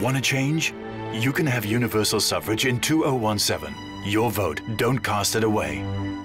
want to change? You can have universal suffrage in 2017. Your vote, don't cast it away.